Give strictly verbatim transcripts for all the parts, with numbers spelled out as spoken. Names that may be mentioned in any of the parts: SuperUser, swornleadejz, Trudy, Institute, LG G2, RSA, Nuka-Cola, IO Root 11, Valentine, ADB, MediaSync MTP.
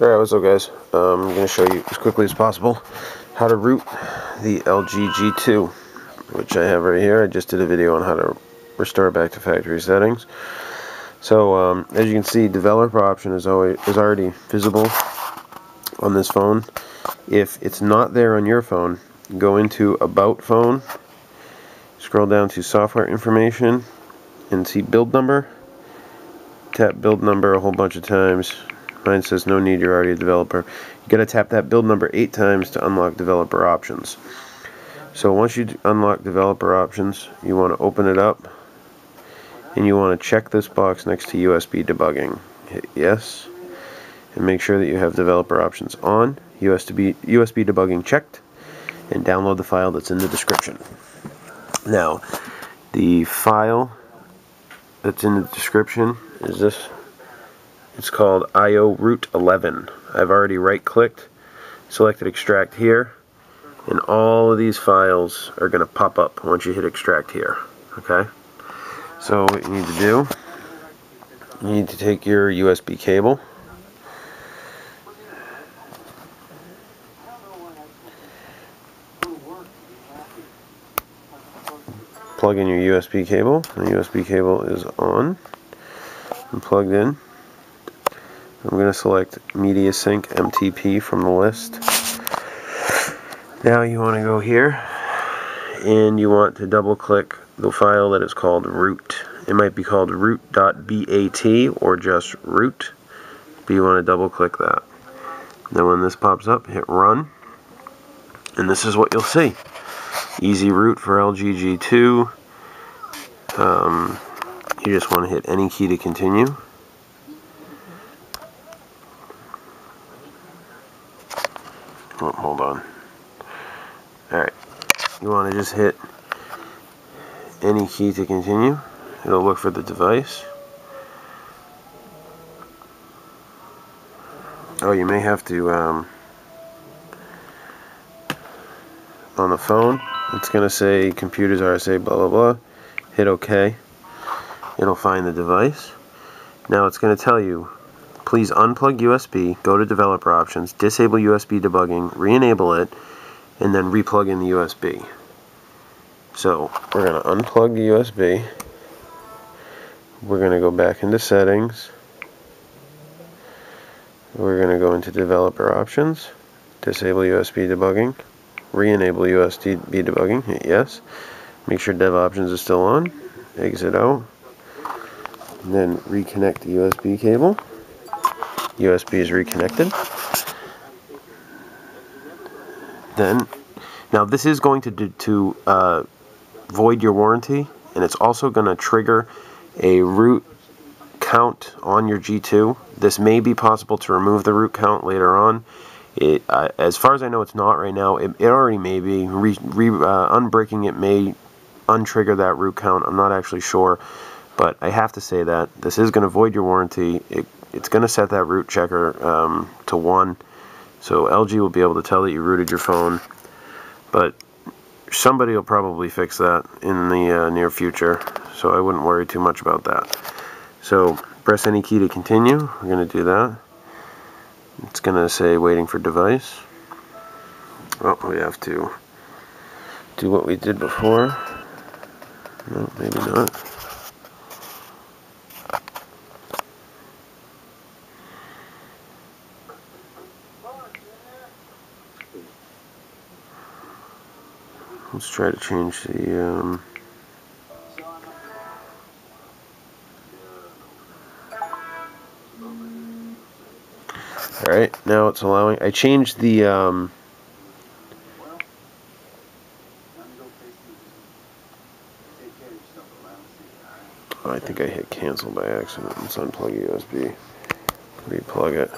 Alright, what's up guys? Um, I'm going to show you as quickly as possible how to root the L G G two, which I have right here. I just did a video on how to restore back to factory settings. So um, as you can see, developer option is, always, is already visible on this phone. If it's not there on your phone, go into About Phone, scroll down to Software Information, and see Build Number. Tap Build Number a whole bunch of times. Mine says no need, you're already a developer. You gotta tap that build number eight times to unlock developer options. So once you unlock developer options, you want to open it up and you want to check this box next to U S B debugging. Hit yes and make sure that you have developer options on, U S B, U S B debugging checked, and download the file that's in the description. Now the file that's in the description is this. It's called I O Root eleven. I've already right-clicked, selected Extract here, and all of these files are going to pop up once you hit Extract here. Okay? So what you need to do, you need to take your U S B cable, plug in your U S B cable. The U S B cable is on and plugged in. I'm going to select MediaSync M T P from the list. Now you want to go here and you want to double click the file that is called root. It might be called root.bat or just root, but you want to double click that. Now when this pops up, hit run, and this is what you'll see. Easy root for L G G two. Um, you just want to hit any key to continue. Oh, hold on. Alright, you want to just hit any key to continue. It'll look for the device. Oh, you may have to, um, on the phone, it's going to say computers R S A blah blah blah. Hit OK. It'll find the device. Now it's going to tell you, please unplug U S B, go to developer options, disable U S B debugging, re-enable it, and then re-plug in the U S B. So we're going to unplug the U S B. We're going to go back into settings. We're going to go into developer options, disable U S B debugging, re-enable U S B debugging, hit yes. Make sure dev options is still on, exit out, and then reconnect the U S B cable. U S B is reconnected. Then, now this is going to do, to uh, void your warranty, and it's also going to trigger a root count on your G two. This may be possible to remove the root count later on. It, uh, as far as I know, it's not right now. It, it already may be. Re, re, uh, unbreaking it may untrigger that root count. I'm not actually sure, but I have to say that this is going to void your warranty. It, It's going to set that root checker um, to one, so L G will be able to tell that you rooted your phone, but somebody will probably fix that in the uh, near future, so I wouldn't worry too much about that. So press any key to continue. We're going to do that. It's going to say waiting for device. Oh, we have to do what we did before. No, maybe not. Let's try to change the, um, alright, now it's allowing, I changed the, um, oh, I think I hit cancel by accident. Let's unplug U S B, replug it.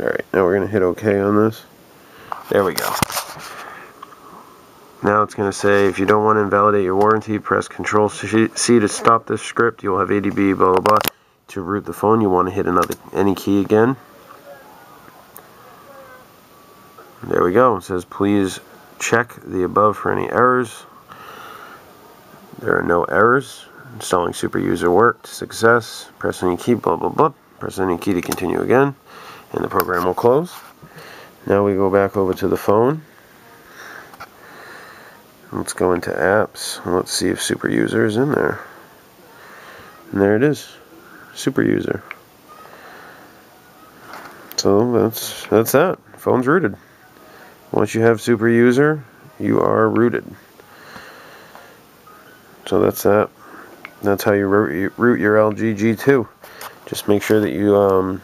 Alright, now we're going to hit OK on this. There we go. Now it's going to say, if you don't want to invalidate your warranty, press control C to stop this script. You'll have A D B, blah, blah, blah. To root the phone, you want to hit another any key again. There we go. It says, please check the above for any errors. There are no errors. Installing SuperUser worked. Success. Press any key, blah, blah, blah. Press any key to continue again, and the program will close. Now we go back over to the phone. Let's go into apps. Let's see if SuperUser is in there. And there it is. SuperUser. So that's that's that. Phone's rooted. Once you have SuperUser, you are rooted. So that's that. That's how you root your L G G two. Just make sure that you, um,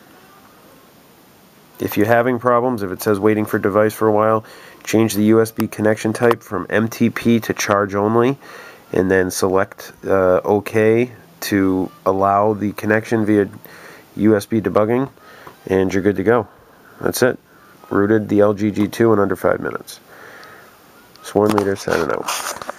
if you're having problems, if it says waiting for device for a while, change the U S B connection type from M T P to charge only, and then select uh, OK to allow the connection via U S B debugging, and you're good to go. That's it. Rooted the L G G two in under five minutes. Sworn Leader signing out.